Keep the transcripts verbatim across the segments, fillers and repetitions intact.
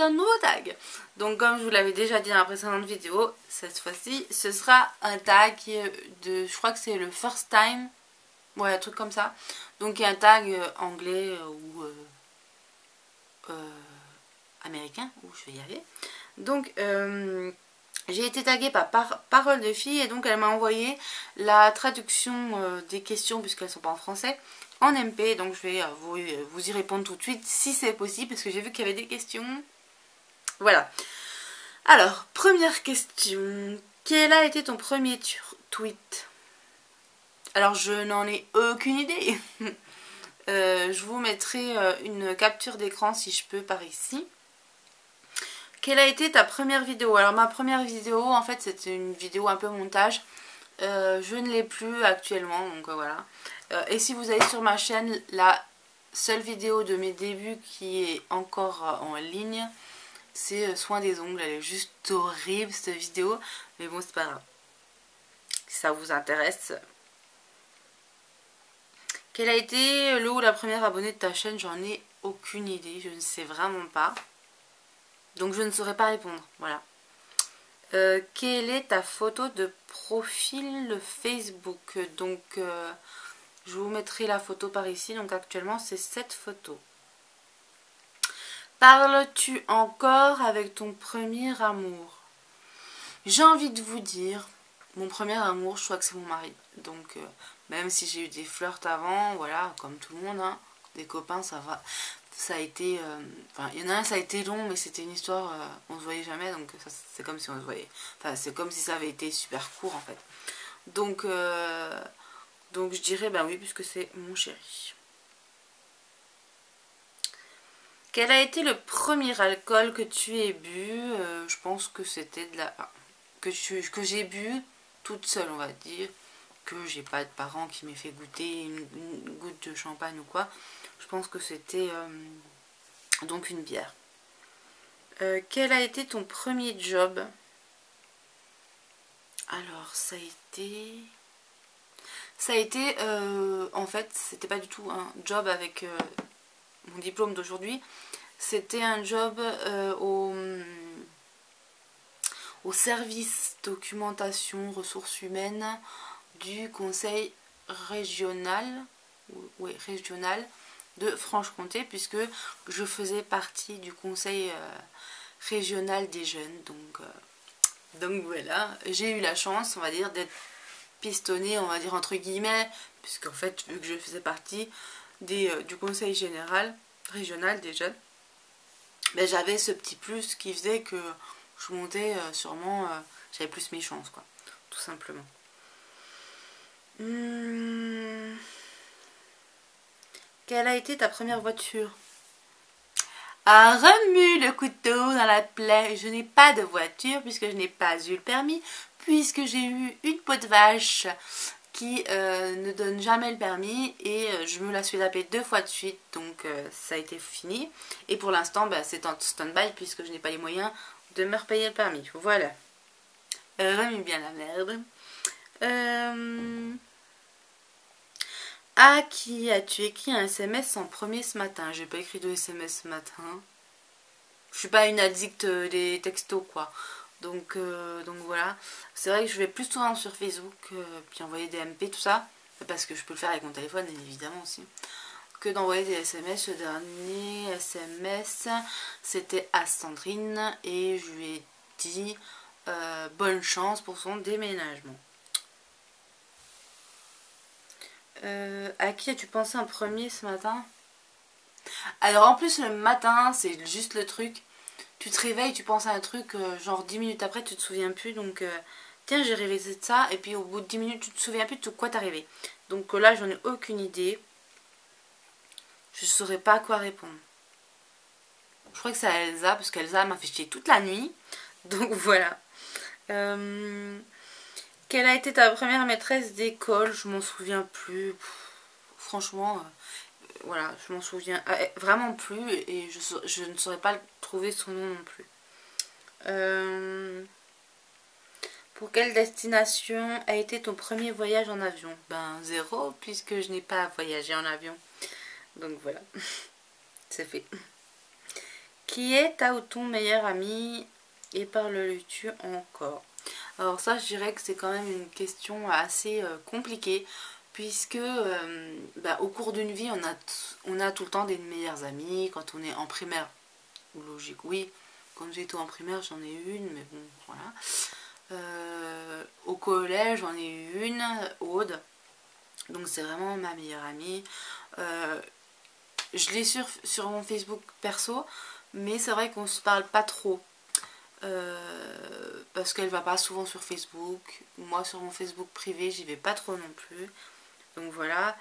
c'est un nouveau tag. Donc comme je vous l'avais déjà dit dans la précédente vidéo, cette fois-ci ce sera un tag qui est de, je crois que c'est le first time, ouais un truc comme ça. Donc il y a un tag anglais ou euh, euh, américain, où je vais y aller. Donc euh, j'ai été taguée par, par Parole de Fille et donc elle m'a envoyé la traduction euh, des questions puisqu'elles ne sont pas en français en M P. Donc je vais euh, vous, euh, vous y répondre tout de suite si c'est possible parce que j'ai vu qu'il y avait des questions. Voilà. Alors, première question. Quel a été ton premier tweet? Alors je n'en ai aucune idée. euh, je vous mettrai euh, une capture d'écran si je peux par ici. Quelle a été ta première vidéo? Alors ma première vidéo, en fait, c'était une vidéo un peu montage. Euh, je ne l'ai plus actuellement, donc euh, voilà. Euh, et si vous allez sur ma chaîne, la seule vidéo de mes débuts qui est encore euh, en ligne, c'est euh, soin des ongles. Elle est juste horrible, cette vidéo. Mais bon, c'est pas grave. Si ça vous intéresse. Quel a été le ou la première abonnée de ta chaîne? J'en ai aucune idée, je ne sais vraiment pas. Donc je ne saurais pas répondre, voilà. Euh, quelle est ta photo de profil Facebook? Donc euh, je vous mettrai la photo par ici. Donc actuellement c'est cette photo. Parles-tu encore avec ton premier amour? J'ai envie de vous dire, mon premier amour, je crois que c'est mon mari. Donc euh, même si j'ai eu des flirts avant, voilà, comme tout le monde, hein, des copains, ça va... Ça a été, euh, enfin il y en a un ça a été long mais c'était une histoire, euh, on se voyait jamais donc c'est comme si on se voyait, enfin c'est comme si ça avait été super court en fait. Donc, euh, donc je dirais ben oui puisque c'est mon chéri. Quel a été le premier alcool que tu aies bu? euh, Je pense que c'était de la... Ah, que j'ai que bu toute seule on va dire, que j'ai pas de parents qui m'aient fait goûter une, une goutte de champagne ou quoi. Je pense que c'était euh, donc une bière. Euh, quel a été ton premier job? Alors, ça a été... Ça a été... Euh, en fait, c'était pas du tout un job avec euh, mon diplôme d'aujourd'hui. C'était un job euh, au, au service documentation ressources humaines du conseil régional. Oui, régional. De Franche-Comté puisque je faisais partie du conseil euh, régional des jeunes donc, euh, donc voilà, j'ai eu la chance on va dire d'être pistonnée on va dire entre guillemets puisqu'en fait vu que je faisais partie des, euh, du conseil général régional des jeunes ben, j'avais ce petit plus qui faisait que je montais euh, sûrement euh, j'avais plus mes chances quoi tout simplement. Hum... Quelle a été ta première voiture? Ah, remue le couteau dans la plaie. Je n'ai pas de voiture puisque je n'ai pas eu le permis, puisque j'ai eu une peau de vache qui euh, ne donne jamais le permis et je me la suis tapée deux fois de suite, donc euh, ça a été fini. Et pour l'instant, bah, c'est en stand-by puisque je n'ai pas les moyens de me repayer le permis. Voilà. Remue bien la merde. Euh... À qui as-tu écrit un S M S en premier ce matin? J'ai pas écrit de S M S ce matin. Je suis pas une addict des textos quoi. Donc, euh, donc voilà. C'est vrai que je vais plus souvent sur Facebook, euh, puis envoyer des M P, tout ça. Parce que je peux le faire avec mon téléphone, évidemment aussi. Que d'envoyer des S M S. Le dernier S M S, c'était à Sandrine. Et je lui ai dit euh, bonne chance pour son déménagement. Euh, à qui as-tu pensé en premier ce matin? Alors en plus le matin c'est juste le truc, tu te réveilles, tu penses à un truc, euh, genre dix minutes après tu te souviens plus, donc euh, tiens j'ai rêvé de ça, et puis au bout de dix minutes tu te souviens plus de quoi t'as rêvé. Donc euh, là j'en ai aucune idée, je saurais pas à quoi répondre. Je crois que c'est à Elsa, parce qu'Elsa m'a fait chier toute la nuit, donc voilà. Euh... Quelle a été ta première maîtresse d'école? Je m'en souviens plus. Pff, franchement, euh, voilà, je m'en souviens ah, vraiment plus et je, je ne saurais pas trouver son nom non plus. Euh, pour quelle destination a été ton premier voyage en avion? Ben zéro, puisque je n'ai pas voyagé en avion. Donc voilà, c'est fait. qui est à ton meilleur ami et parles-tu encore? Alors ça, je dirais que c'est quand même une question assez euh, compliquée, puisque euh, bah, au cours d'une vie, on a, on a tout le temps des meilleurs amis. Quand on est en primaire, logique, oui, quand j'étais en primaire, j'en ai une, mais bon, voilà. Euh, au collège, j'en ai eu une, Aude, donc c'est vraiment ma meilleure amie. Euh, je l'ai sur, sur mon Facebook perso, mais c'est vrai qu'on se parle pas trop. Euh, parce qu'elle va pas souvent sur Facebook, moi sur mon Facebook privé j'y vais pas trop non plus, donc voilà.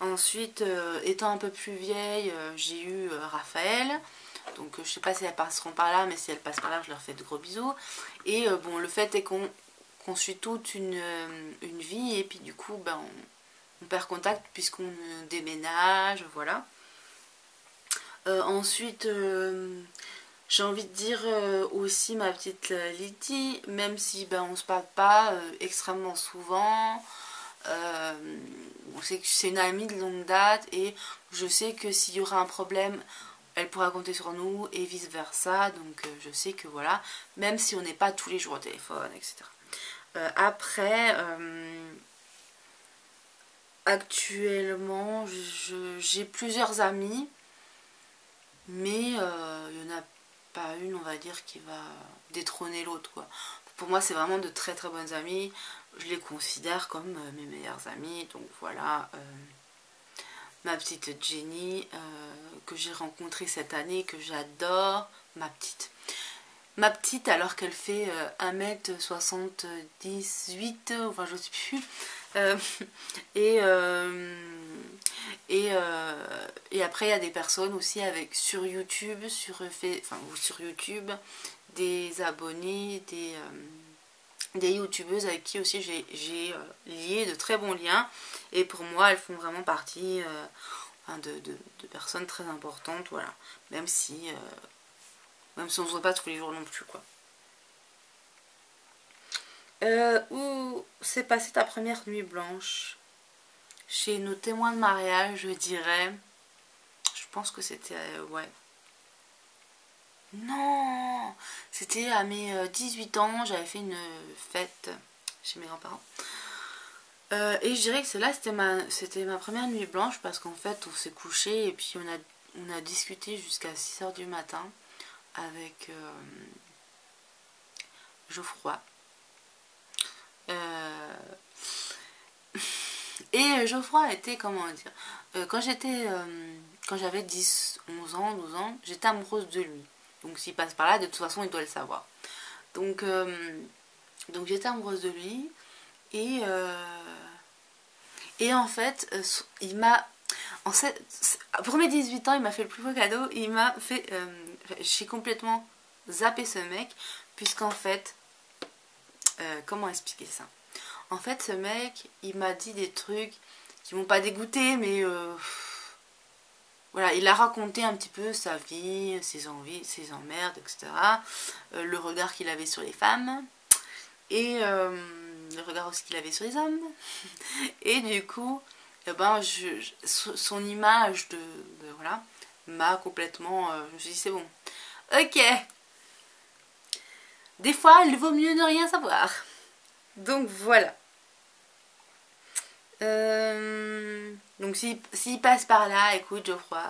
Ensuite euh, étant un peu plus vieille, euh, j'ai eu euh, Raphaël, donc euh, je sais pas si elles passeront par là, mais si elles passent par là je leur fais de gros bisous. Et euh, bon, le fait est qu'on qu'on suit toute une, euh, une vie, et puis du coup ben, on, on perd contact puisqu'on euh, déménage, voilà. Euh, ensuite euh, j'ai envie de dire euh, aussi ma petite Lydie, même si ben, on ne se parle pas euh, extrêmement souvent. Euh, on sait que c'est une amie de longue date et je sais que s'il y aura un problème, elle pourra compter sur nous et vice versa. Donc euh, je sais que voilà, même si on n'est pas tous les jours au téléphone, et cetera. Euh, après, euh, actuellement, j'ai plusieurs amis, mais il euh, y en a pas une, on va dire, qui va détrôner l'autre, quoi. Pour moi, c'est vraiment de très très bonnes amies. Je les considère comme euh, mes meilleures amies. Donc voilà, euh, ma petite Jenny, euh, que j'ai rencontrée cette année, que j'adore. Ma petite. Ma petite, alors qu'elle fait euh, un mètre soixante-dix-huit, enfin je sais plus. Euh, et... Euh, Et, euh, et après il y a des personnes aussi avec sur YouTube, sur, enfin, sur YouTube, des abonnés, des, euh, des youtubeuses avec qui aussi j'ai euh, lié de très bons liens. Et pour moi elles font vraiment partie euh, enfin de, de, de personnes très importantes, voilà. Même si, euh, même si on ne se voit pas tous les jours non plus, quoi. Euh, où s'est passée ta première nuit blanche ? Chez nos témoins de mariage, je dirais. Je pense que c'était... Euh, ouais. Non, c'était à mes dix-huit ans. J'avais fait une fête chez mes grands-parents. Euh, et je dirais que celle-là, c'était ma, c'était ma première nuit blanche. Parce qu'en fait, on s'est couché et puis on a, on a discuté jusqu'à six heures du matin avec euh, Geoffroy. Euh... Et Geoffroy était, comment dire, euh, quand j'étais, euh, quand j'avais dix, onze ans, douze ans, j'étais amoureuse de lui. Donc s'il passe par là, de toute façon, il doit le savoir. Donc, euh, donc j'étais amoureuse de lui. Et, euh, et en fait, euh, il m'a, en fait, pour mes dix-huit ans, il m'a fait le plus beau cadeau. Il m'a fait, euh, j'ai complètement zappé ce mec, puisqu'en fait, euh, comment expliquer ça ? En fait, ce mec, il m'a dit des trucs qui m'ont pas dégoûté, mais euh, voilà, il a raconté un petit peu sa vie, ses envies, ses emmerdes, et cetera. Euh, le regard qu'il avait sur les femmes et euh, le regard aussi qu'il avait sur les hommes. Et du coup, eh ben, je, je, son image de, de voilà, m'a complètement. Euh, je me suis dit c'est bon, ok. Des fois, il vaut mieux ne rien savoir. Donc voilà. Euh, donc s'il s'il passe par là, écoute Geoffroy,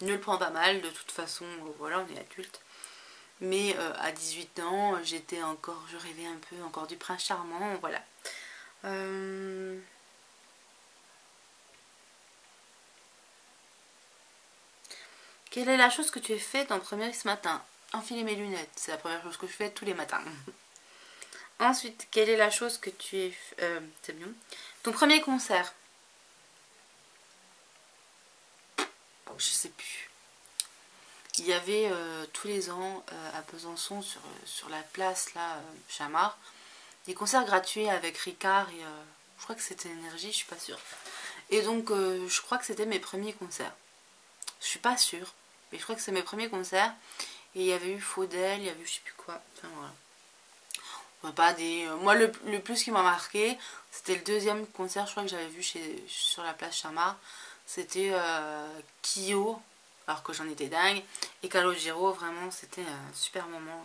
ne le prends pas mal, de toute façon, voilà, on est adulte. Mais euh, à dix-huit ans, j'étais encore, je rêvais un peu encore du prince charmant, voilà. Euh... Quelle est la chose que tu as faite en premier ce matin? Enfiler mes lunettes, c'est la première chose que je fais tous les matins. Ensuite, quelle est la chose que tu es... Euh, c'est bien. Ton premier concert. Je sais plus. Il y avait euh, tous les ans euh, à Besançon, sur, sur la place, là, euh, Chamart, des concerts gratuits avec Ricard et... Euh, je crois que c'était Énergie, je suis pas sûre. Et donc, euh, je crois que c'était mes premiers concerts. Je suis pas sûre, mais je crois que c'est mes premiers concerts. Et il y avait eu Faudel, il y avait eu je sais plus quoi. Enfin, voilà. Pas des... Moi, le, le plus qui m'a marqué, c'était le deuxième concert, je crois que j'avais vu chez, sur la place Chamart. C'était euh, Kyo alors que j'en étais dingue. Et Calogiro, vraiment, c'était un super moment.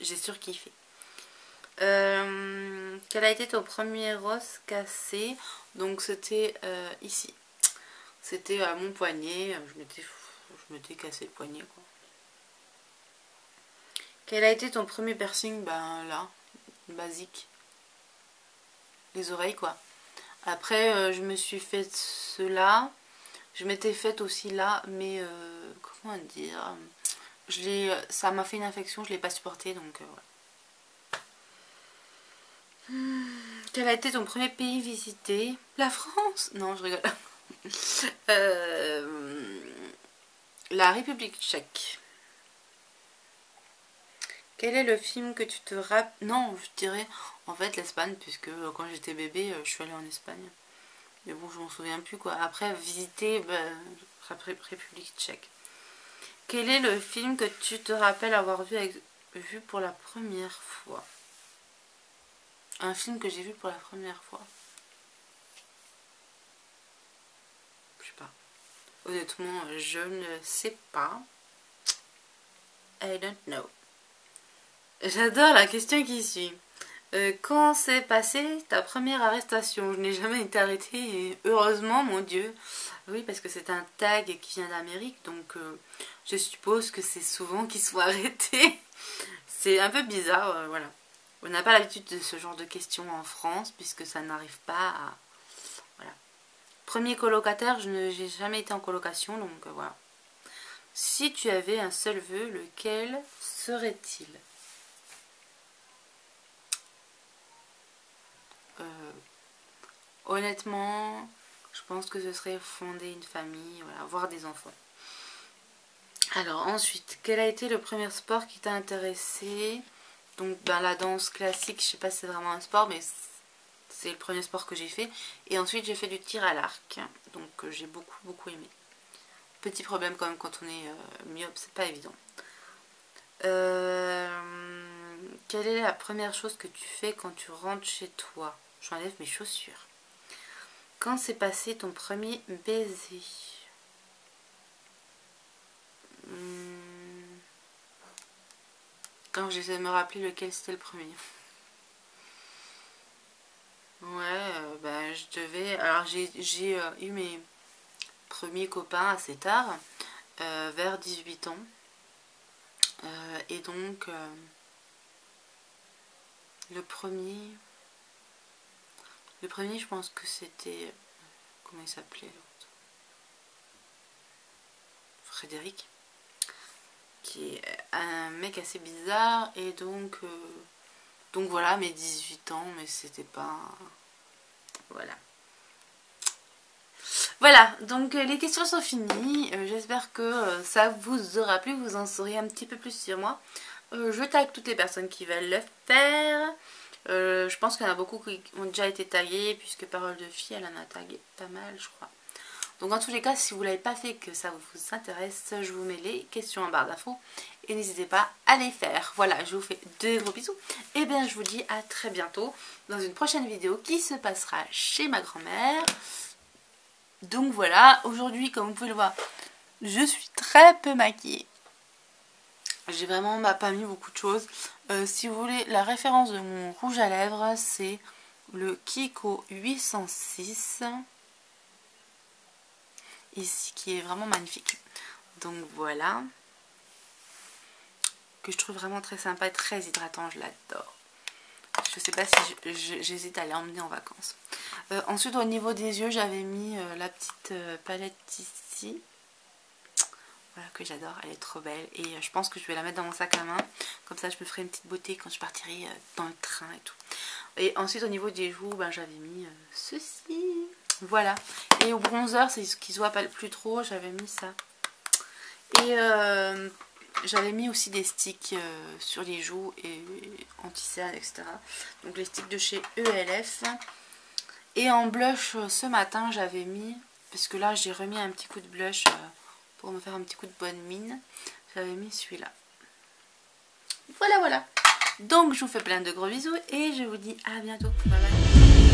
J'ai surkiffé. Euh, quelle a été au premier os cassé? Donc c'était euh, ici. C'était à mon poignet. Je m'étais je m'étais cassé le poignet, quoi. Quel a été ton premier piercing? Ben là, basique. Les oreilles, quoi. Après, euh, je me suis fait cela. Je m'étais faite aussi là, mais euh, comment dire, je l'ai, ça m'a fait une infection, je ne l'ai pas supportée, donc euh, voilà. Hum, quel a été ton premier pays visité? La France? Non, je rigole. euh, la République tchèque. Quel est le film que tu te rappelles? Non, je dirais en fait l'Espagne, puisque quand j'étais bébé, je suis allée en Espagne. Mais bon, je m'en souviens plus, quoi. Après, visiter ben, République tchèque. Quel est le film que tu te rappelles avoir vu, avec, vu pour la première fois? Un film que j'ai vu pour la première fois. Je sais pas. Honnêtement, je ne sais pas. I don't know. J'adore la question qui suit. Euh, quand s'est passée ta première arrestation? Je n'ai jamais été arrêtée et heureusement, mon Dieu. Oui, parce que c'est un tag qui vient d'Amérique, donc euh, je suppose que c'est souvent qu'ils sont arrêtés. C'est un peu bizarre, euh, voilà. On n'a pas l'habitude de ce genre de questions en France, puisque ça n'arrive pas à... Voilà. Premier colocataire, je n'ai jamais été en colocation, donc euh, voilà. Si tu avais un seul vœu, lequel serait-il? Euh, honnêtement, je pense que ce serait fonder une famille, voilà, avoir des enfants. Alors ensuite, quel a été le premier sport qui t'a intéressé? Donc ben, la danse classique, je sais pas si c'est vraiment un sport, mais c'est le premier sport que j'ai fait. Et ensuite j'ai fait du tir à l'arc, donc euh, j'ai beaucoup beaucoup aimé. Petit problème quand même quand on est euh, myope, c'est pas évident. Euh... Quelle est la première chose que tu fais quand tu rentres chez toi? J'enlève mes chaussures. Quand s'est passé ton premier baiser? Hum... Attends, j'essaie de me rappeler lequel c'était le premier. Ouais, euh, bah, je devais... Alors, j'ai euh, eu mes premiers copains assez tard, euh, vers dix-huit ans. Euh, et donc... Euh... Le premier, le premier, je pense que c'était, comment il s'appelait l'autre, Frédéric, qui est un mec assez bizarre, et donc, euh, donc voilà, mes dix-huit ans, mais c'était pas, voilà. Voilà, donc les questions sont finies, j'espère que ça vous aura plu, vous en saurez un petit peu plus sur moi. Euh, je tague toutes les personnes qui veulent le faire. Euh, je pense qu'il y en a beaucoup qui ont déjà été taguées, puisque Parole de Fille, elle en a tagué pas mal, je crois. Donc, en tous les cas, si vous ne l'avez pas fait, que ça vous intéresse, je vous mets les questions en barre d'infos. Et n'hésitez pas à les faire. Voilà, je vous fais de gros bisous. Et bien, je vous dis à très bientôt dans une prochaine vidéo qui se passera chez ma grand-mère. Donc, voilà. Aujourd'hui, comme vous pouvez le voir, je suis très peu maquillée. J'ai vraiment bah, pas mis beaucoup de choses. Euh, si vous voulez, la référence de mon rouge à lèvres, c'est le Kiko huit cent six. Ici, qui est vraiment magnifique. Donc voilà. Que je trouve vraiment très sympa et très hydratant. Je l'adore. Je sais pas si j'hésite à l'emmener en vacances. Euh, ensuite, au niveau des yeux, j'avais mis euh, la petite euh, palette ici. Voilà, que j'adore, elle est trop belle. Et je pense que je vais la mettre dans mon sac à main. Comme ça, je me ferai une petite beauté quand je partirai dans le train et tout. Et ensuite, au niveau des joues, ben, j'avais mis ceci. Voilà. Et au bronzer, c'est ce qui se voit pas plus trop, j'avais mis ça. Et euh, j'avais mis aussi des sticks euh, sur les joues et anti-cerne, et cetera. Donc, les sticks de chez E L F. Et en blush, ce matin, j'avais mis... Parce que là, j'ai remis un petit coup de blush... Euh, pour me faire un petit coup de bonne mine, j'avais mis celui-là. Voilà, voilà. Donc, je vous fais plein de gros bisous et je vous dis à bientôt. Bye bye.